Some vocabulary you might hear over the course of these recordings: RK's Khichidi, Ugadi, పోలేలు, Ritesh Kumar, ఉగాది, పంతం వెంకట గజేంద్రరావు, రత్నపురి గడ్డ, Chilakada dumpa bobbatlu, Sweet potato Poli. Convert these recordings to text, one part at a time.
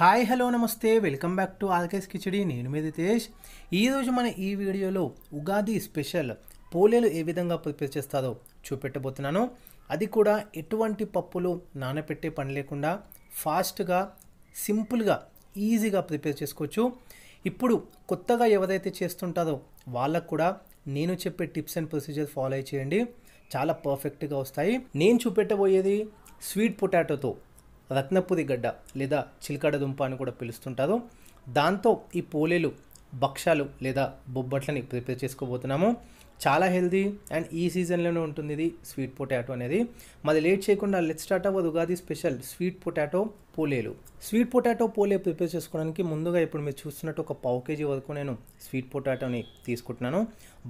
High hello नमस्ते welcome back to RKS Khichdi नेनु मी रितेश। मन ई वीडियो उगादी स्पेशल पोलेलु ए विधंगा प्रिपेर चेस्तारो चूपेट्टबोतुन्नानु। अदि कूडा एटुवंटि पप्पुलु नानबेट्टे पनि लेकुंडा फास्ट गा सिंपल गा ईजी गा प्रिपेर चेसुकोवच्चु। इप्पुडु कोत्तगा एवरैते चेस्तुंटारो वाळ्ळकु कूडा नेनु चेप्पे टिप्स अंड प्रोसीजर फॉलो चेयंडी, चाला पर्फेक्ट गा वस्तायि। नेनु चूपेट्टबोयेदी स्वीट पोटाटो तो रत्नपुरी गड्ड लेदा चिलकడ దుంప అని కూడా పిలుస్తుంటారు। దాంతో ఈ పోలేలు బక్షాలు లేదా బొబ్బట్లని ప్రిపేర్ చేసుకోబోతున్నాము। చాలా హెల్దీ అండ్ ఈ సీజన్ లోనే ఉంటుంది ఇది స్వీట్ పొటాటో అనేది। మరి లేట్ చేయకుండా let's start our ఉగాది special sweet potato పోలేలు। స్వీట్ పొటాటో పోలే ప్రిపేర్ చేసుకోవడానికి ముందుగా ఇప్పుడు మీరు చూస్తున్నట్టు ఒక పావు కేజీ వరకు నేను స్వీట్ పొటాటోని తీసుకుంటున్నాను।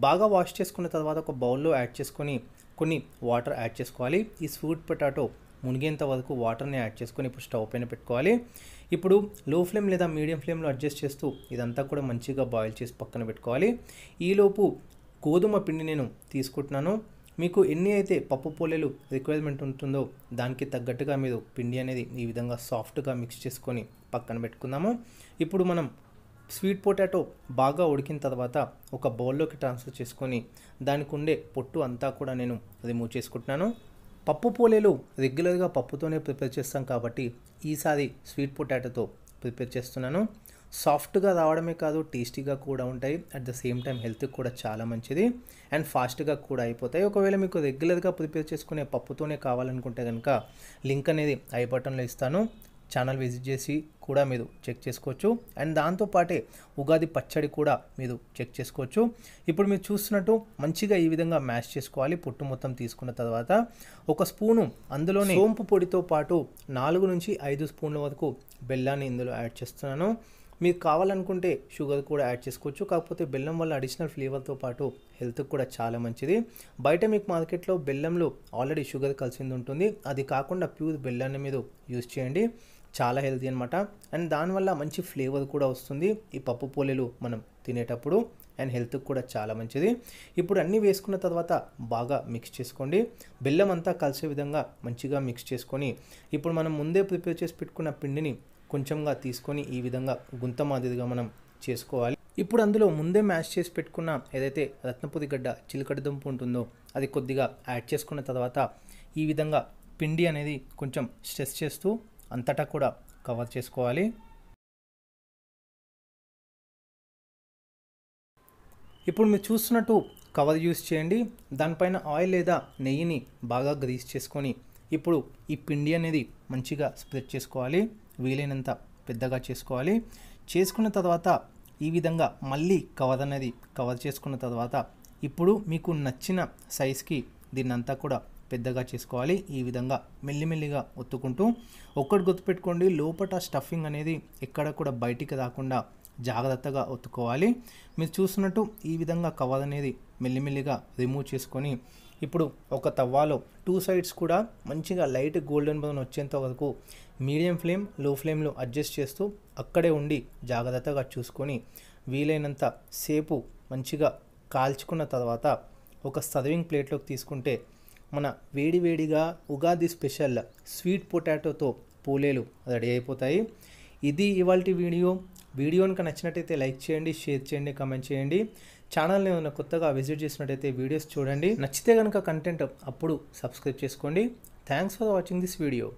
బాగా వాష్ చేసుకున్న తర్వాత ఒక బౌల్ లో యాడ్ చేసుకొని కొన్ని వాటర్ యాడ్ చేసుకోవాలి। ఈ స్వీట్ పొటాటో మునిగేంత వరకు వాటర్ ని యాడ్ చేసుకొని ఇప్పుడు స్టవ్ పైన పెట్టుకోవాలి। ఇప్పుడు లో ఫ్లేమ్ లేదా మీడియం ఫ్లేమ్ లో అడ్జస్ట్ చేస్తూ ఇదంతా కూడా మంచిగా బాయిల్ చేసి పక్కన పెట్టుకోవాలి। ఈ లోపు గోధుమ పిండి నేను తీసుకుంటున్నాను। మీకు ఎన్ని అయితే పప్పు పోలేలు రిక్వైర్మెంట్ ఉంటుందో దానికి తగ్గట్టుగా మీరు పిండి అనేది ఈ విధంగా సాఫ్ట్ గా మిక్స్ చేసుకొని పక్కన పెట్టుకుందాము। ఇప్పుడు మనం స్వీట్ పొటాటో బాగా ఉడికిన తర్వాత ఒక బౌల్ లోకి ట్రాన్స్ఫర్ చేసుకొని దానికి ఉండే పొట్టు అంతా కూడా నేను రిమూవ్ చేసుకుంటున్నాను। పప్పు పోలేలు రెగ్యులర్ గా పప్పుతోనే ప్రిపేర్ చేస్తాం కాబట్టి ఈసారి స్వీట్ పొటాటోతో ప్రిపేర్ చేస్తున్నాను। సాఫ్ట్ గా రావడమే కాదు టేస్టీగా కూడా ఉంటాయి, at the same time health కి కూడా చాలా మంచిది అండ్ ఫాస్ట్ గా కూడా అయిపోతాయి। ఒకవేళ మీకు రెగ్యులర్ గా ప్రిపేర్ చేసుకునే పప్పుతోనే కావాలనుకుంటే గనుక లింక్ అనేది ఐ బటన్ లో ఇస్తాను, ఛానల్ విజిట్ చేసి కూడా మీరు చెక్ చేసుకోవచ్చు అండ్ దాంతో పాటే ఉగాది పచ్చడి కూడా మీరు చెక్ చేసుకోవచ్చు। ఇప్పుడు మీరు చూస్తున్నట్టు మంచిగా ఈ విధంగా మ్యాష్ చేసుకోవాలి। పొట్టు మొత్తం తీసుకున్న తర్వాత ఒక స్పూను అందులోనే సోంపు పొడితో పాటు 4 నుంచి 5 స్పూన్ల వరకు బెల్లాన్ని ఇందులో యాడ్ చేస్తున్నాను। మీకు కావాలనుకుంటే షుగర్ కూడా యాడ్ చేసుకోవచ్చు, కాకపోతే బెల్లం వల్ల అడిషనల్ ఫ్లేవర్ తో పాటు హెల్త్ కూడా చాలా మంచిది। బయట మీకు మార్కెట్ లో బెల్లంలో ఆల్రెడీ షుగర్ కలిసింది ఉంటుంది, అది కాకుండా ప్యూర్ బెల్లాన్ని మీరు యూస్ చేయండి, చాలా హెల్తీ అన్నమాట అండ్ దానివల్ల మంచి ఫ్లేవర్ కూడా వస్తుంది ఈ పప్పు పోలేలు మనం తినేటప్పుడు అండ్ హెల్త్ కూడా చాలా మంచిది। ఇప్పుడు అన్ని వేసుకున్న తర్వాత బాగా మిక్స్ చేసుకోండి, బెల్లం అంతా కలిసే విధంగా మంచిగా మిక్స్ చేసుకొని ఇప్పుడు మనం ముందే ప్రిపేర్ చేసి పెట్టుకున్న పిండిని కొంచెంగా తీసుకొని ఈ విధంగా గుంత మాదిరిగా మనం చేసుకోవాలి। ఇప్పుడు అందులో ముందే మ్యాష్ చేసి పెట్టుకున్న ఏదైతే రత్నపురి గడ్డ చిలకడ దుంపు ఉంటుందో అది కొద్దిగా యాడ్ చేసుకున్న తర్వాత ఈ విధంగా పిండి అనేది కొంచెం స్ట్రెస్ చేస్తూ అంతటా కూడా కవర్ చేసుకోవాలి। ఇప్పుడు మీరు చూస్తున్నట్టు కవర్ యూస్ చేయండి, దానిపైన ఆయిల్ లేదా నెయ్యిని బాగా గ్రీస్ చేసుకొని ఇప్పుడు ఈ పిండి అనేది మంచిగా స్ప్రెడ్ చేసుకోవాలి, వీలైనంత పెద్దగా చేసుకోవాలి। చేసుకున్న తర్వాత ఈ విధంగా మళ్ళీ కవర్ అనేది కవర్ చేసుకున్న తర్వాత ఇప్పుడు మీకు నచ్చిన సైజ్కి దీన్నంతా కూడా పెద్దగా చేసుకోవాలి। ఈ విధంగా మెల్లిమెల్లిగా ఒత్తుకుంటూ ఒక్కటి గుర్తుపెట్టుకోండి, లోపట స్టఫింగ్ అనేది ఎక్కడ కూడా బయటికి రాకుండా జాగ్రత్తగా ఒత్తుకోవాలి। మీరు చూస్తున్నట్టు ఈ విధంగా కవర్ అనేది మెల్లిమెల్లిగా రిమూవ్ చేసుకొని ఇప్పుడు ఒక తవ్వాలో 2 సైడ్స్ కూడా మంచిగా లైట్ గోల్డెన్ బ్రౌన్ వచ్చేంత వరకు మీడియం ఫ్లేమ్ లో ఫ్లేమ్లో అడ్జస్ట్ చేస్తూ అక్కడే ఉండి జాగ్రత్తగా చూసుకొని వీలైనంత సేపు మంచిగా కాల్చుకున్న తర్వాత ఒక సర్వింగ్ ప్లేట్లోకి తీసుకుంటే మన వేడివేడిగా ఉగాది స్పెషల్ స్వీట్ పొటాటోతో పోలేలు రెడీ అయిపోతాయి। ఇది ఇవాల్టి వీడియో। వీడియోనికి నచ్చినట్టయితే లైక్ చేయండి, షేర్ చేయండి, కామెంట్ చేయండి। ఛానల్ని ఏమైనా కొత్తగా విజిట్ చేసినట్టయితే వీడియోస్ చూడండి, నచ్చితే కనుక కంటెంట్ అప్పుడు సబ్స్క్రైబ్ చేసుకోండి। Thanks for watching this video.